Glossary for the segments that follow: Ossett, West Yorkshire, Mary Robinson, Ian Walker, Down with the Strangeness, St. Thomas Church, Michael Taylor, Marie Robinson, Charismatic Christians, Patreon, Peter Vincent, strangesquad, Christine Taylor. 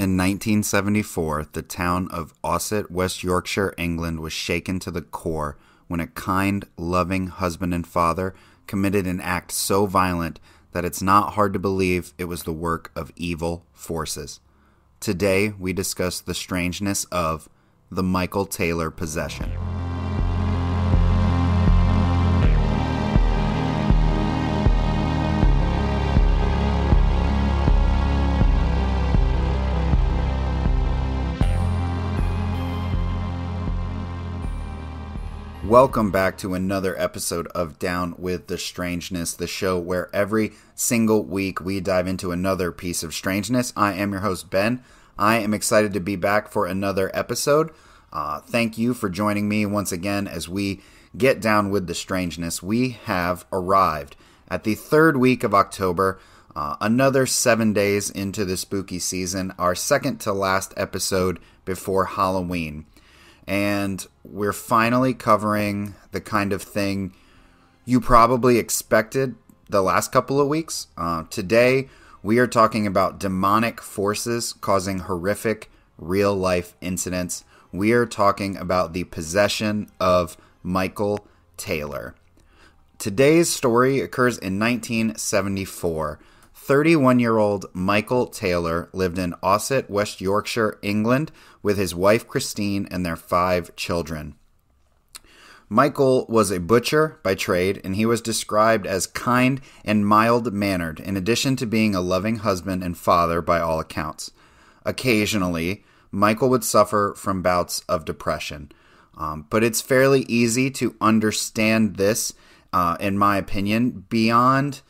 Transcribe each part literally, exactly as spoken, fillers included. In nineteen seventy-four, the town of Ossett, West Yorkshire, England was shaken to the core when a kind, loving husband and father committed an act so violent that it's not hard to believe it was the work of evil forces. Today, we discuss the strangeness of the Michael Taylor possession. Welcome back to another episode of Down with the Strangeness, the show where every single week we dive into another piece of strangeness. I am your host, Ben. I am excited to be back for another episode. Uh, thank you for joining me once again as we get down with the strangeness. We have arrived at the third week of October, uh, another seven days into the spooky season, our second to last episode before Halloween. And we're finally covering the kind of thing you probably expected the last couple of weeks. Uh, today, we are talking about demonic forces causing horrific real-life incidents. We are talking about the possession of Michael Taylor. Today's story occurs in nineteen seventy-four. thirty-one-year-old Michael Taylor lived in Ossett, West Yorkshire, England, with his wife Christine and their five children. Michael was a butcher by trade, and he was described as kind and mild-mannered, in addition to being a loving husband and father by all accounts. Occasionally, Michael would suffer from bouts of depression, um, but it's fairly easy to understand this, uh, in my opinion, beyond,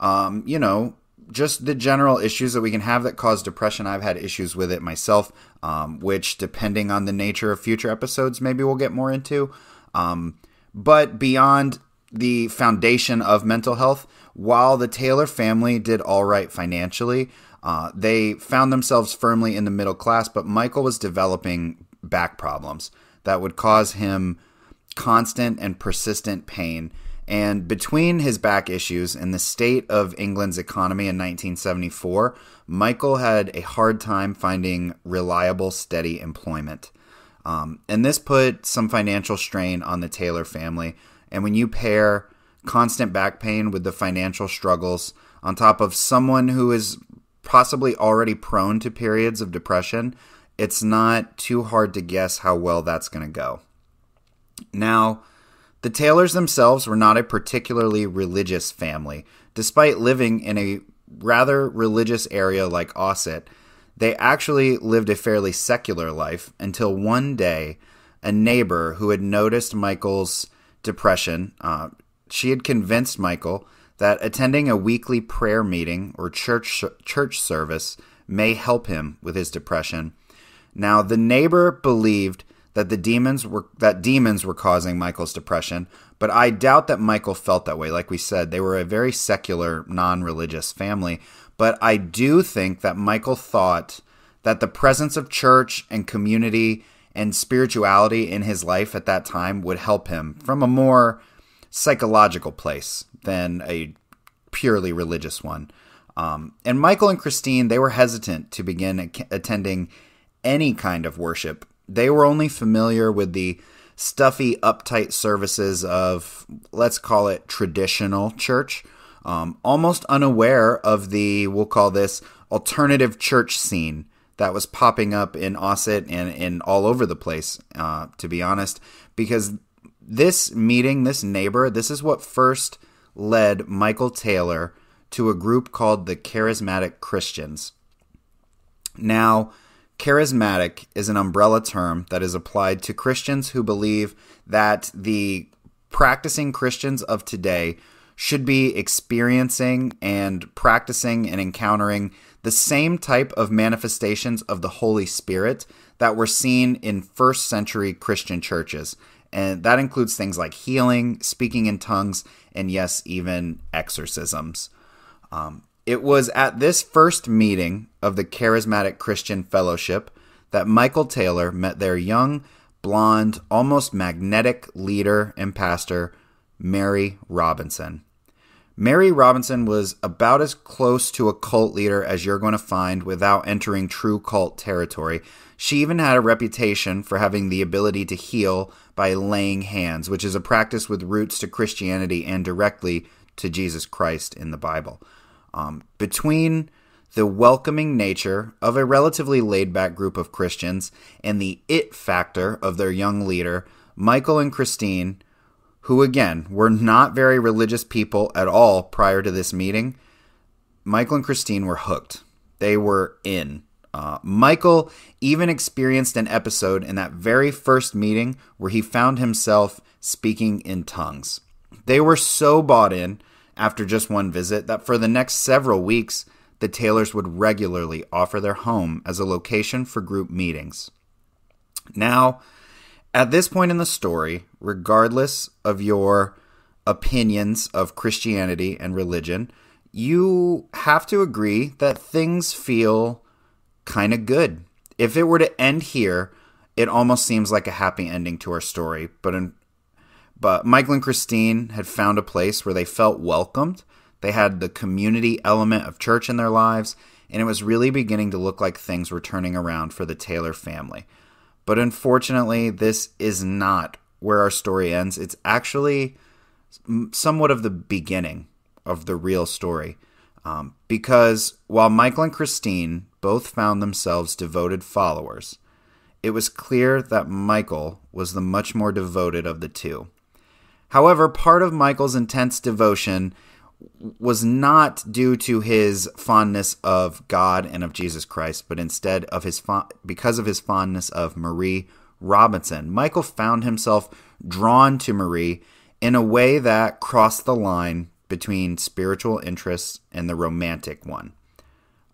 um, you know, just the general issues that we can have that cause depression. I've had issues with it myself, um, which, depending on the nature of future episodes, maybe we'll get more into. Um, but beyond the foundation of mental health, while the Taylor family did all right financially, uh, they found themselves firmly in the middle class, but Michael was developing back problems that would cause him constant and persistent pain. And between his back issues and the state of England's economy in nineteen seventy-four, Michael had a hard time finding reliable, steady employment. Um, and this put some financial strain on the Taylor family. And when you pair constant back pain with the financial struggles, on top of someone who is possibly already prone to periods of depression, it's not too hard to guess how well that's going to go. Now, the Taylors themselves were not a particularly religious family. Despite living in a rather religious area like Ossett, they actually lived a fairly secular life until one day a neighbor who had noticed Michael's depression, uh, she had convinced Michael that attending a weekly prayer meeting or church, church service may help him with his depression. Now, the neighbor believed that the demons were that demons were causing Michael's depression, but I doubt that Michael felt that way. Like we said, they were a very secular, non-religious family, but I do think that Michael thought that the presence of church and community and spirituality in his life at that time would help him from a more psychological place than a purely religious one. Um, and Michael and Christine, they were hesitant to begin attending any kind of worship. They were only familiar with the stuffy, uptight services of, let's call it, traditional church, um, almost unaware of the, we'll call this, alternative church scene that was popping up in Ossett and in all over the place, uh, to be honest, because this meeting, this neighbor, this is what first led Michael Taylor to a group called the Charismatic Christians. Now, charismatic is an umbrella term that is applied to Christians who believe that the practicing Christians of today should be experiencing and practicing and encountering the same type of manifestations of the Holy Spirit that were seen in first century Christian churches. And that includes things like healing, speaking in tongues, and yes, even exorcisms. Um, It was at this first meeting of the Charismatic Christian Fellowship that Michael Taylor met their young, blonde, almost magnetic leader and pastor, Mary Robinson. Mary Robinson was about as close to a cult leader as you're going to find without entering true cult territory. She even had a reputation for having the ability to heal by laying hands, which is a practice with roots to Christianity and directly to Jesus Christ in the Bible. Um, between the welcoming nature of a relatively laid-back group of Christians and the it factor of their young leader, Michael and Christine, who, again, were not very religious people at all prior to this meeting, Michael and Christine were hooked. They were in. Uh, Michael even experienced an episode in that very first meeting where he found himself speaking in tongues. They were so bought in after just one visit that for the next several weeks, the Taylors would regularly offer their home as a location for group meetings. Now, at this point in the story, regardless of your opinions of Christianity and religion, you have to agree that things feel kind of good. If it were to end here, it almost seems like a happy ending to our story. But, in, but Michael and Christine had found a place where they felt welcomed. They had the community element of church in their lives, and it was really beginning to look like things were turning around for the Taylor family. But unfortunately, this is not where our story ends. It's actually somewhat of the beginning of the real story. Um, because while Michael and Christine both found themselves devoted followers, it was clear that Michael was the much more devoted of the two. However, part of Michael's intense devotion was not due to his fondness of God and of Jesus Christ, but instead of his fo- because of his fondness of Marie Robinson. Michael found himself drawn to Marie in a way that crossed the line between spiritual interests and the romantic one.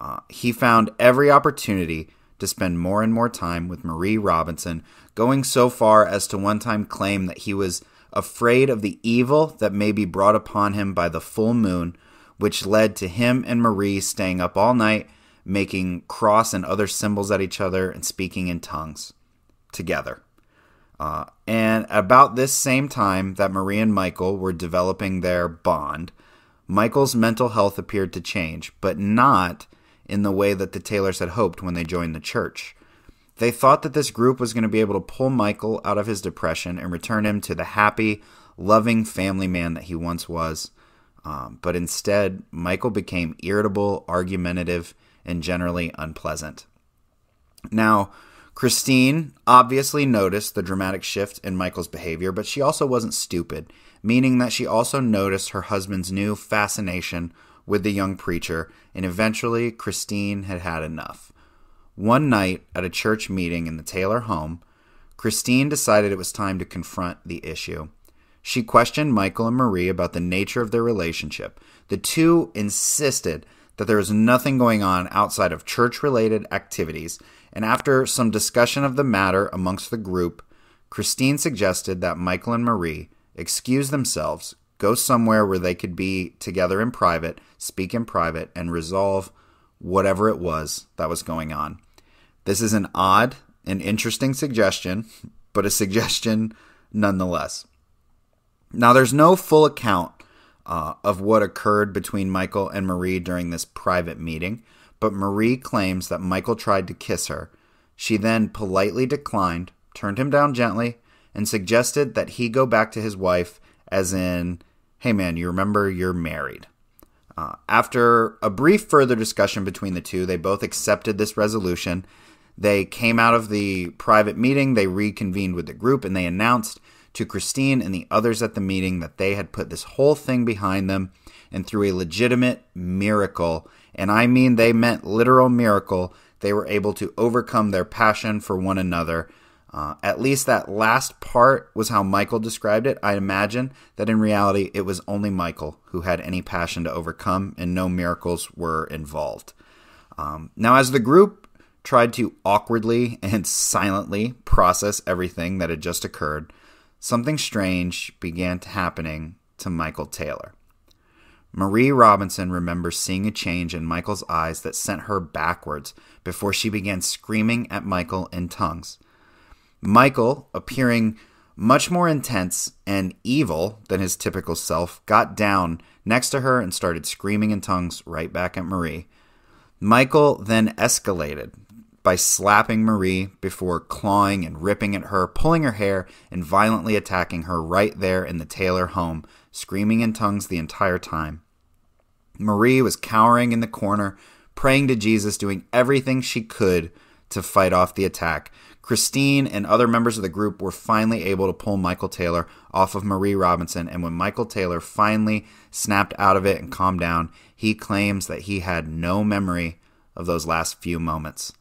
Uh, he found every opportunity to spend more and more time with Marie Robinson, going so far as to one time claim that he was afraid of the evil that may be brought upon him by the full moon, which led to him and Marie staying up all night, making cross and other symbols at each other and speaking in tongues together. Uh, and about this same time that Marie and Michael were developing their bond, Michael's mental health appeared to change, but not in the way that the Taylors had hoped when they joined the church. They thought that this group was going to be able to pull Michael out of his depression and return him to the happy, loving family man that he once was. Um, but instead, Michael became irritable, argumentative, and generally unpleasant. Now, Christine obviously noticed the dramatic shift in Michael's behavior, but she also wasn't stupid, meaning that she also noticed her husband's new fascination with the young preacher, and eventually Christine had had enough. One night at a church meeting in the Taylor home, Christine decided it was time to confront the issue. She questioned Michael and Marie about the nature of their relationship. The two insisted that there was nothing going on outside of church-related activities, and after some discussion of the matter amongst the group, Christine suggested that Michael and Marie excuse themselves, go somewhere where they could be together in private, speak in private, and resolve whatever it was that was going on. This is an odd and interesting suggestion, but a suggestion nonetheless. Now, there's no full account uh, of what occurred between Michael and Marie during this private meeting, but Marie claims that Michael tried to kiss her. She then politely declined, turned him down gently, and suggested that he go back to his wife, as in, hey man, you remember you're married. Uh, after a brief further discussion between the two, they both accepted this resolution. They came out of the private meeting, they reconvened with the group, and they announced to Christine and the others at the meeting that they had put this whole thing behind them, and through a legitimate miracle, and I mean they meant literal miracle, they were able to overcome their passion for one another. Uh, at least that last part was how Michael described it. I imagine that in reality, it was only Michael who had any passion to overcome and no miracles were involved. Um, now, as the group tried to awkwardly and silently process everything that had just occurred, something strange began happening to Michael Taylor. Marie Robinson remembers seeing a change in Michael's eyes that sent her backwards before she began screaming at Michael in tongues. Michael, appearing much more intense and evil than his typical self, got down next to her and started screaming in tongues right back at Marie. Michael then escalated by slapping Marie before clawing and ripping at her, pulling her hair, and violently attacking her right there in the Taylor home, screaming in tongues the entire time. Marie was cowering in the corner, praying to Jesus, doing everything she could to fight off the attack. Christine and other members of the group were finally able to pull Michael Taylor off of Marie Robinson, and when Michael Taylor finally snapped out of it and calmed down, he claims that he had no memory of those last few moments.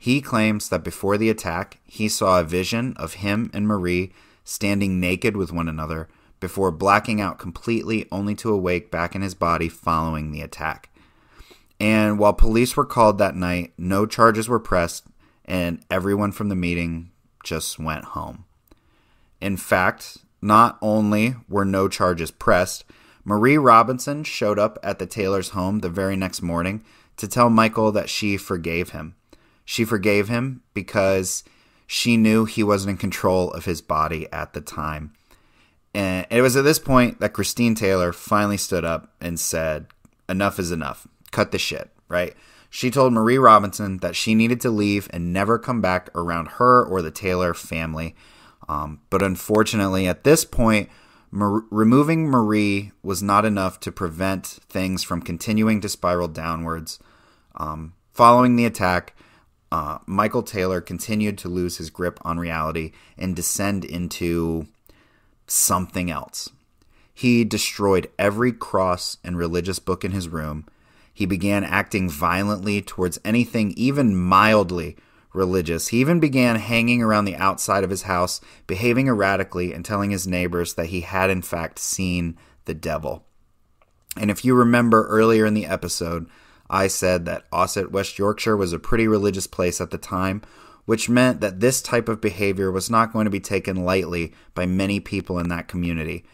He claims that before the attack, he saw a vision of him and Marie standing naked with one another before blacking out completely, only to awake back in his body following the attack. And while police were called that night, no charges were pressed, and everyone from the meeting just went home. In fact, not only were no charges pressed, Marie Robinson showed up at the Taylor's home the very next morning to tell Michael that she forgave him. She forgave him because she knew he wasn't in control of his body at the time. And it was at this point that Christine Taylor finally stood up and said, "Enough is enough. Cut the shit," right? She told Marie Robinson that she needed to leave and never come back around her or the Taylor family. Um, but unfortunately, at this point, Mar- removing Marie was not enough to prevent things from continuing to spiral downwards. Um, following the attack, Uh, Michael Taylor continued to lose his grip on reality and descend into something else. He destroyed every cross and religious book in his room. He began acting violently towards anything even mildly religious. He even began hanging around the outside of his house, behaving erratically and telling his neighbors that he had in fact seen the devil. And if you remember earlier in the episode, I said that Ossett, West Yorkshire, was a pretty religious place at the time, which meant that this type of behavior was not going to be taken lightly by many people in that community.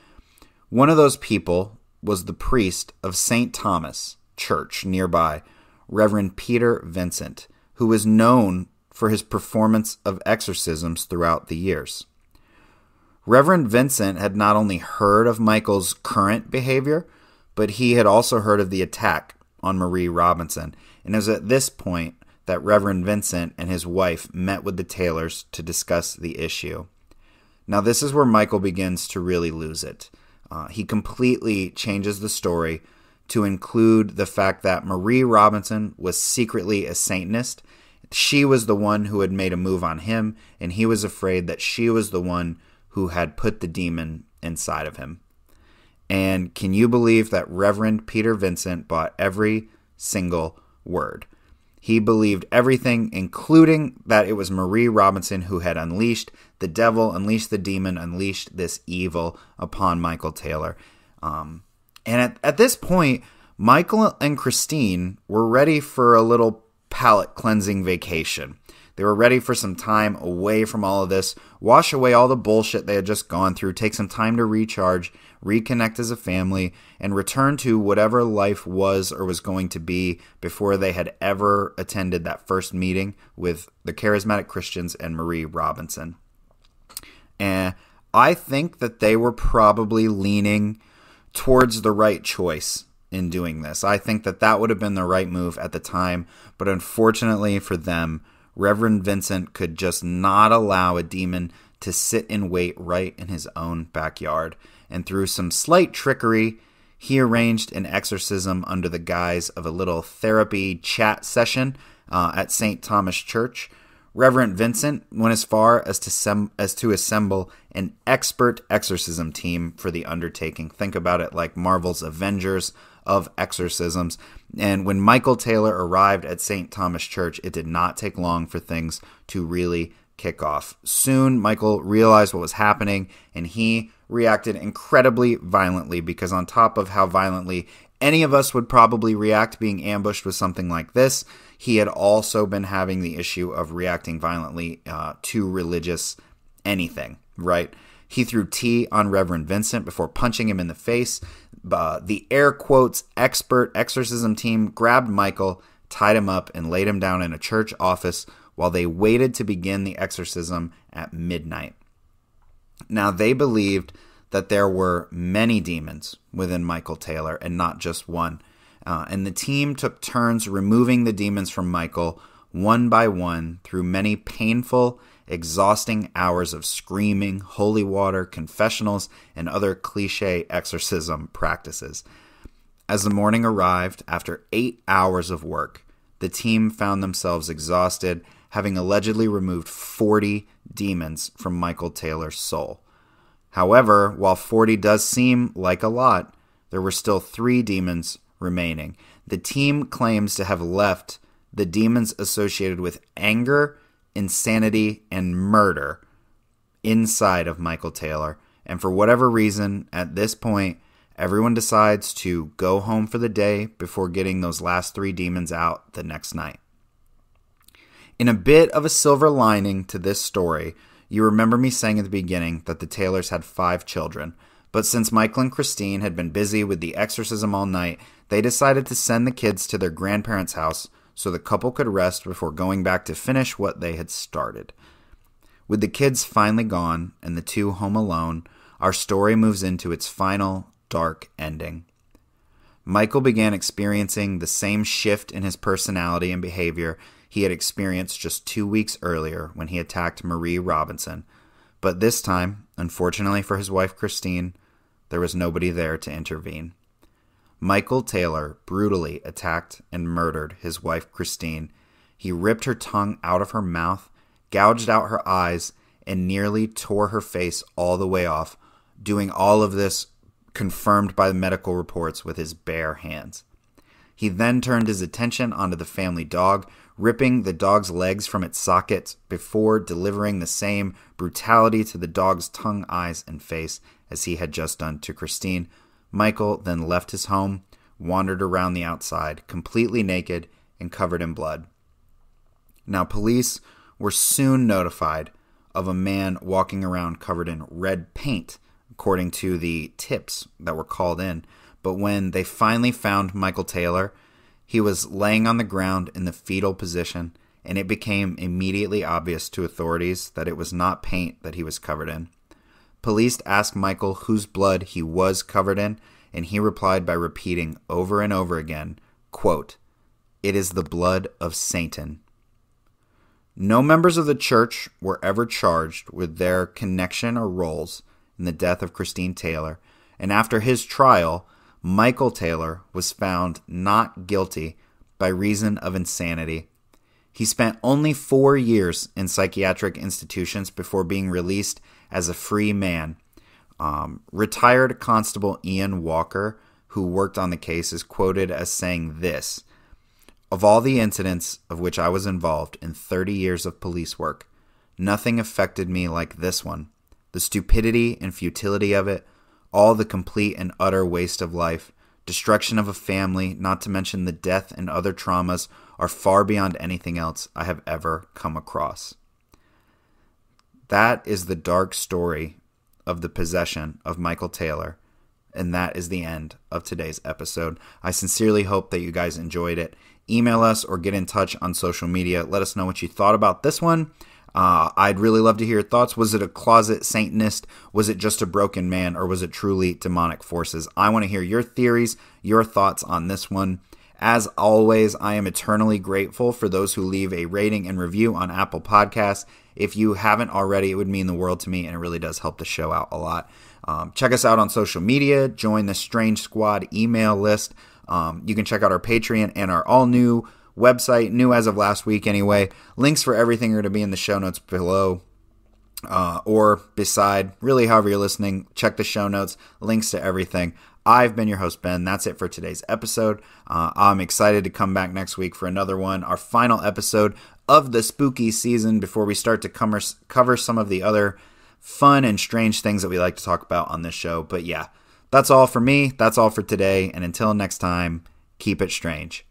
One of those people was the priest of Saint Thomas Church nearby, Reverend Peter Vincent, who was known for his performance of exorcisms throughout the years. Reverend Vincent had not only heard of Michael's current behavior, but he had also heard of the attack on Marie Robinson, and it was at this point that Reverend Vincent and his wife met with the Taylors to discuss the issue. Now, this is where Michael begins to really lose it. Uh, he completely changes the story to include the fact that Marie Robinson was secretly a Satanist. She was the one who had made a move on him, and he was afraid that she was the one who had put the demon inside of him. And can you believe that Reverend Peter Vincent bought every single word? He believed everything, including that it was Marie Robinson who had unleashed the devil, unleashed the demon, unleashed this evil upon Michael Taylor. Um, and at, at this point, Michael and Christine were ready for a little palate cleansing vacation. They were ready for some time away from all of this, wash away all the bullshit they had just gone through, take some time to recharge, reconnect as a family, and return to whatever life was or was going to be before they had ever attended that first meeting with the Charismatic Christians and Marie Robinson. And I think that they were probably leaning towards the right choice in doing this. I think that that would have been the right move at the time, but unfortunately for them, Reverend Vincent could just not allow a demon to sit and wait right in his own backyard. And through some slight trickery, he arranged an exorcism under the guise of a little therapy chat session uh, at Saint Thomas Church. Reverend Vincent went as far as to, sem as to assemble an expert exorcism team for the undertaking. Think about it like Marvel's Avengers of exorcisms. And when Michael Taylor arrived at Saint Thomas Church, it did not take long for things to really kick off. Soon, Michael realized what was happening, and he reacted incredibly violently, because on top of how violently any of us would probably react being ambushed with something like this, he had also been having the issue of reacting violently uh, to religious anything, right? He threw tea on Reverend Vincent before punching him in the face. Uh, the air quotes expert exorcism team grabbed Michael, tied him up, and laid him down in a church office while they waited to begin the exorcism at midnight. Now, they believed that there were many demons within Michael Taylor and not just one. Uh, and the team took turns removing the demons from Michael one by one through many painful, exhausting hours of screaming, holy water, confessionals, and other cliche exorcism practices. As the morning arrived, after eight hours of work, the team found themselves exhausted, having allegedly removed forty demons from Michael Taylor's soul. However, while forty does seem like a lot, there were still three demons remaining. The team claims to have left the demons associated with anger, insanity, and murder inside of Michael Taylor. And for whatever reason, at this point, everyone decides to go home for the day before getting those last three demons out the next night. In a bit of a silver lining to this story, you remember me saying at the beginning that the Taylors had five children, but since Michael and Christine had been busy with the exorcism all night, they decided to send the kids to their grandparents' house so the couple could rest before going back to finish what they had started. With the kids finally gone and the two home alone, our story moves into its final dark ending. Michael began experiencing the same shift in his personality and behavior he had experienced just two weeks earlier when he attacked Marie Robinson. But this time, unfortunately for his wife Christine, there was nobody there to intervene. Michael Taylor brutally attacked and murdered his wife Christine. He ripped her tongue out of her mouth, gouged out her eyes, and nearly tore her face all the way off, doing all of this confirmed by medical reports with his bare hands. He then turned his attention onto the family dog, ripping the dog's legs from its sockets before delivering the same brutality to the dog's tongue, eyes, and face as he had just done to Christine. Michael then left his home, wandered around the outside, completely naked and covered in blood. Now, police were soon notified of a man walking around covered in red paint, according to the tips that were called in. But when they finally found Michael Taylor, he was laying on the ground in the fetal position, and it became immediately obvious to authorities that it was not paint that he was covered in. Police asked Michael whose blood he was covered in, and he replied by repeating over and over again, quote, "It is the blood of Satan." No members of the church were ever charged with their connection or roles in the death of Christine Taylor, and after his trial, Michael Taylor was found not guilty by reason of insanity. He spent only four years in psychiatric institutions before being released as a free man. Um, retired Constable Ian Walker, who worked on the case, is quoted as saying this: "Of all the incidents of which I was involved in thirty years of police work, nothing affected me like this one. The stupidity and futility of it, all the complete and utter waste of life, destruction of a family, not to mention the death and other traumas, are far beyond anything else I have ever come across." That is the dark story of the possession of Michael Taylor, and that is the end of today's episode. I sincerely hope that you guys enjoyed it. Email us or get in touch on social media. Let us know what you thought about this one. Uh, I'd really love to hear your thoughts. Was it a closet Satanist? Was it just a broken man? Or was it truly demonic forces? I want to hear your theories, your thoughts on this one. As always, I am eternally grateful for those who leave a rating and review on Apple Podcasts. If you haven't already, it would mean the world to me, and it really does help the show out a lot. Um, check us out on social media. Join the Strange Squad email list. Um, you can check out our Patreon and our all-new website, new as of last week anyway. Links for everything are to be in the show notes below uh, or beside. Really, however you're listening, check the show notes, links to everything. I've been your host, Ben. That's it for today's episode. Uh, I'm excited to come back next week for another one, our final episode of the spooky season before we start to cover, cover some of the other fun and strange things that we like to talk about on this show. But yeah, that's all for me. That's all for today. And until next time, keep it strange.